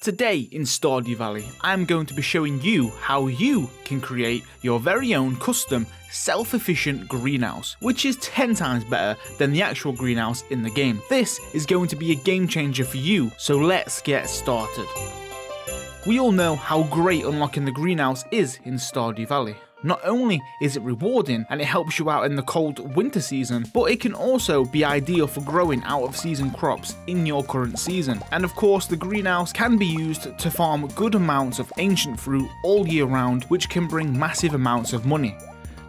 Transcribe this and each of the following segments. Today in Stardew Valley, I'm going to be showing you how you can create your very own custom self-efficient greenhouse, which is 10 times better than the actual greenhouse in the game. This is going to be a game changer for you, so let's get started. We all know how great unlocking the greenhouse is in Stardew Valley. Not only is it rewarding and it helps you out in the cold winter season, but it can also be ideal for growing out of season crops in your current season. And of course, the greenhouse can be used to farm good amounts of ancient fruit all year round, which can bring massive amounts of money.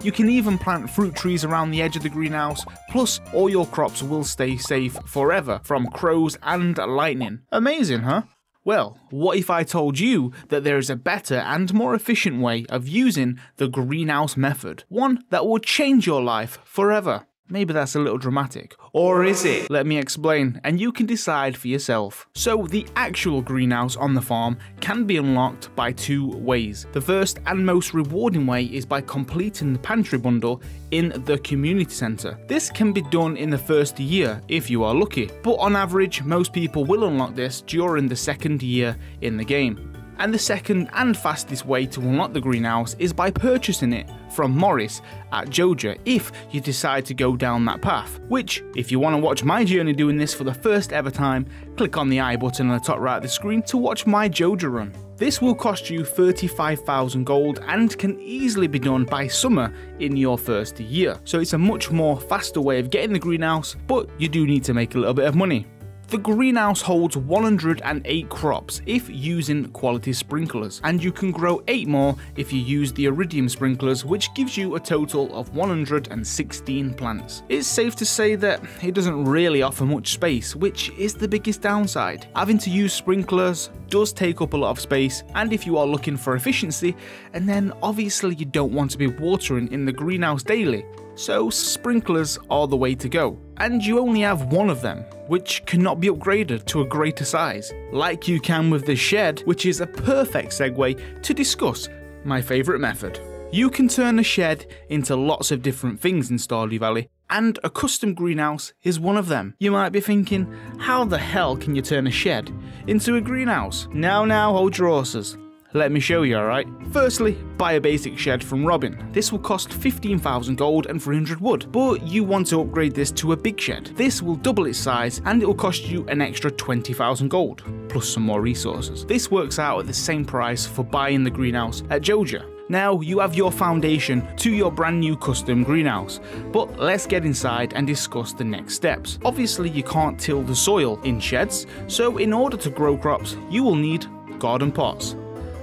You can even plant fruit trees around the edge of the greenhouse, plus all your crops will stay safe forever from crows and lightning. Amazing, huh? Well, what if I told you that there is a better and more efficient way of using the greenhouse method? One that will change your life forever. Maybe that's a little dramatic. Or is it? Let me explain, and you can decide for yourself. So the actual greenhouse on the farm can be unlocked by two ways. The first and most rewarding way is by completing the pantry bundle in the community centre. This can be done in the first year if you are lucky, but on average most people will unlock this during the second year in the game. And the second and fastest way to unlock the greenhouse is by purchasing it from Morris at Joja if you decide to go down that path, which, if you want to watch my journey doing this for the first ever time, click on the I button on the top right of the screen to watch my Joja run. This will cost you 35,000 gold and can easily be done by summer in your first year, so it's a much more faster way of getting the greenhouse, but you do need to make a little bit of money. The greenhouse holds 108 crops if using quality sprinklers, and you can grow 8 more if you use the iridium sprinklers, which gives you a total of 116 plants. It's safe to say that it doesn't really offer much space, which is the biggest downside. Having to use sprinklers does take up a lot of space, and if you are looking for efficiency, and then obviously you don't want to be watering in the greenhouse daily, so sprinklers are the way to go. And you only have one of them, which cannot be upgraded to a greater size, like you can with the shed, which is a perfect segue to discuss my favourite method. You can turn a shed into lots of different things in Stardew Valley, and a custom greenhouse is one of them. You might be thinking, how the hell can you turn a shed into a greenhouse? Now, hold your horses. Let me show you, alright? Firstly, buy a basic shed from Robin. This will cost 15,000 gold and 300 wood, but you want to upgrade this to a big shed. This will double its size and it will cost you an extra 20,000 gold, plus some more resources. This works out at the same price for buying the greenhouse at Joja. Now you have your foundation to your brand new custom greenhouse, but let's get inside and discuss the next steps. Obviously you can't till the soil in sheds, so in order to grow crops you will need garden pots.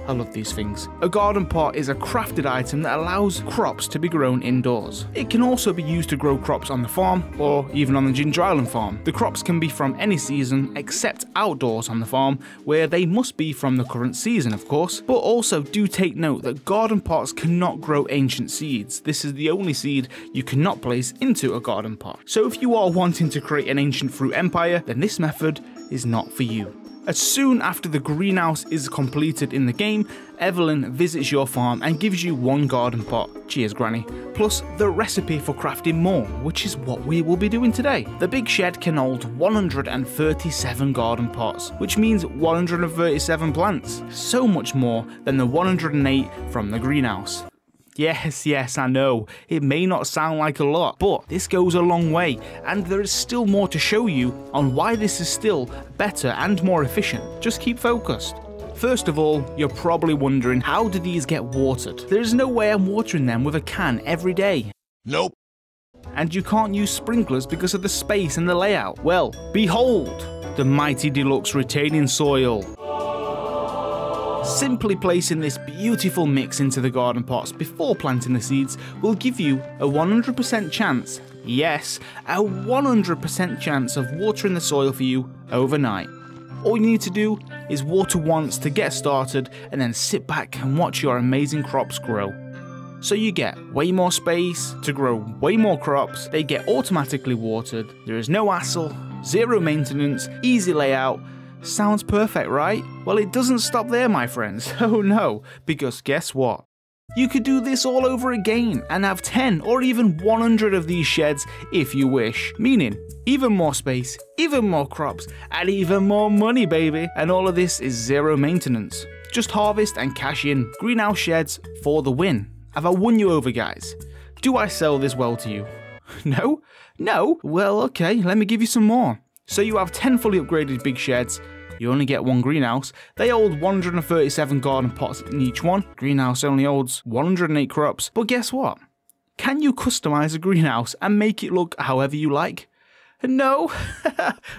I love these things. A garden pot is a crafted item that allows crops to be grown indoors. It can also be used to grow crops on the farm or even on the Ginger Island farm. The crops can be from any season except outdoors on the farm, where they must be from the current season of course. But also do take note that garden pots cannot grow ancient seeds. This is the only seed you cannot place into a garden pot. So if you are wanting to create an ancient fruit empire, then this method is not for you. As soon after the greenhouse is completed in the game, Evelyn visits your farm and gives you one garden pot, cheers granny, plus the recipe for crafting more, which is what we will be doing today. The big shed can hold 137 garden pots, which means 137 plants, so much more than the 108 from the greenhouse. Yes, I know, it may not sound like a lot, but this goes a long way, and there is still more to show you on why this is still better and more efficient. Just keep focused. First of all, you're probably wondering, how do these get watered? There is no way I'm watering them with a can every day. Nope. And you can't use sprinklers because of the space and the layout. Well, behold, the mighty deluxe retaining soil. Simply placing this beautiful mix into the garden pots before planting the seeds will give you a 100% chance, yes, a 100% chance of watering the soil for you overnight. All you need to do is water once to get started and then sit back and watch your amazing crops grow. So you get way more space to grow way more crops, they get automatically watered, there is no hassle, zero maintenance, easy layout. Sounds perfect, right? Well, it doesn't stop there, my friends. Oh no, because guess what? You could do this all over again and have 10 or even 100 of these sheds if you wish, meaning even more space, even more crops, and even more money, baby. And all of this is zero maintenance. Just harvest and cash in. Greenhouse sheds for the win. Have I won you over, guys? Do I sell this well to you? No? No? Well, okay, let me give you some more. So you have 10 fully upgraded big sheds. You only get one greenhouse. They hold 137 garden pots in each one. Greenhouse only holds 108 crops. But guess what? Can you customize a greenhouse and make it look however you like? No?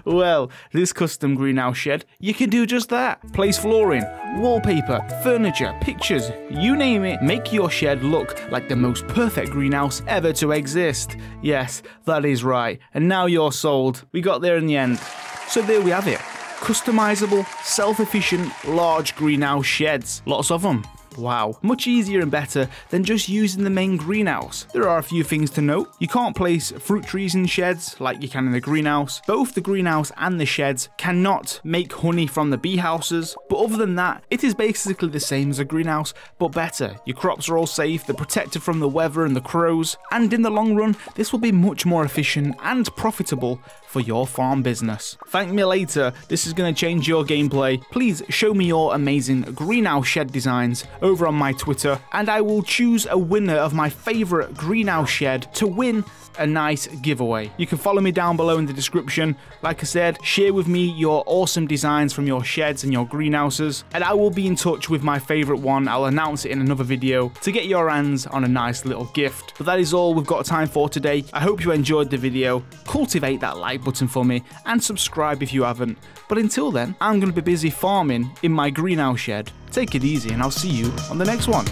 Well, this custom greenhouse shed, you can do just that. Place flooring, wallpaper, furniture, pictures, you name it. Make your shed look like the most perfect greenhouse ever to exist. Yes, that is right. And now you're sold. We got there in the end. So there we have it. Customizable, self-efficient, large greenhouse sheds. Lots of them. Wow, much easier and better than just using the main greenhouse. There are a few things to note. You can't place fruit trees in sheds like you can in the greenhouse. Both the greenhouse and the sheds cannot make honey from the bee houses. But other than that, it is basically the same as a greenhouse, but better. Your crops are all safe, they're protected from the weather and the crows. And in the long run, this will be much more efficient and profitable for your farm business. Thank me later, this is going to change your gameplay. Please show me your amazing greenhouse shed designs over on my Twitter, and I will choose a winner of my favourite greenhouse shed to win a nice giveaway. You can follow me down below in the description. Like I said, share with me your awesome designs from your sheds and your greenhouses, and I will be in touch with my favourite one. I'll announce it in another video to get your hands on a nice little gift. But that is all we've got time for today. I hope you enjoyed the video. Cultivate that like button for me and subscribe if you haven't. But until then, I'm going to be busy farming in my greenhouse shed. Take it easy and I'll see you on the next one.